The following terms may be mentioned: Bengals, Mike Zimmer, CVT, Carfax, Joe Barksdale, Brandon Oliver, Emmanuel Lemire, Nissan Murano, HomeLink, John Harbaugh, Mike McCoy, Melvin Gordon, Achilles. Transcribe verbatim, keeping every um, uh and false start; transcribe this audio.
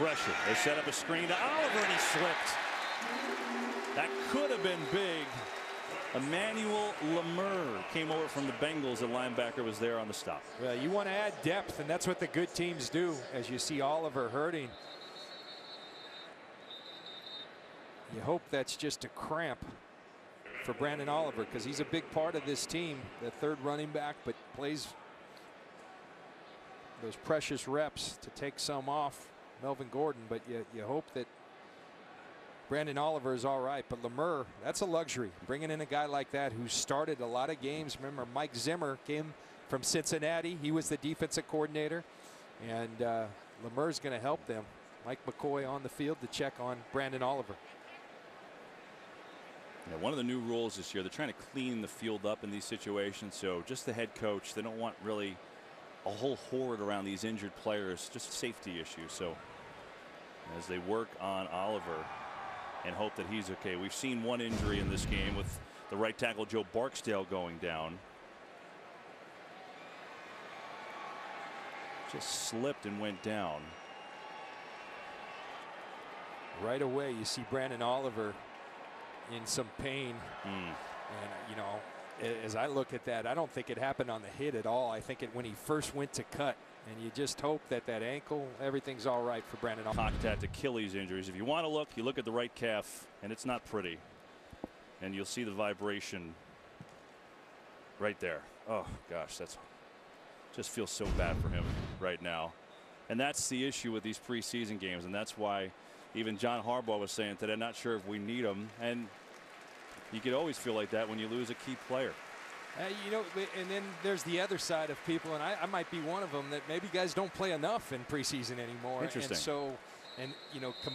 pressure. They set up a screen to Oliver, and he slipped. That could have been big. Emmanuel Lemire came over from the Bengals. The linebacker was there on the stop. Well, you want to add depth, and that's what the good teams do, as you see Oliver hurting. You hope that's just a cramp for Brandon Oliver, because he's a big part of this team, the third running back, but plays those precious reps to take some off Melvin Gordon. But you, you hope that Brandon Oliver is all right. But Lemire, that's a luxury, bringing in a guy like that who started a lot of games. Remember, Mike Zimmer came from Cincinnati. He was the defensive coordinator, and uh, Lemire's going to help them. Mike McCoy on the field to check on Brandon Oliver. Yeah, one of the new rules this year, they're trying to clean the field up in these situations. So just the head coach, they don't want really a whole horde around these injured players, just safety issues. So as they work on Oliver and hope that he's okay. We've seen one injury in this game with the right tackle Joe Barksdale going down. Just slipped and went down. Right away you see Brandon Oliver in some pain. Mm. And you know, as I look at that, I don't think it happened on the hit at all. I think it when he first went to cut, and you just hope that that ankle, everything's all right for Brandon Oliver. Contact Achilles injuries. If you want to look, you look at the right calf, and it's not pretty, and you'll see the vibration right there. Oh gosh, that's just feels so bad for him right now. And that's the issue with these preseason games, and that's why even John Harbaugh was saying today, not sure if we need him. And you could always feel like that when you lose a key player. Uh, you know, and then there's the other side of people, and I, I might be one of them, that maybe guys don't play enough in preseason anymore. Interesting. And so, and you know,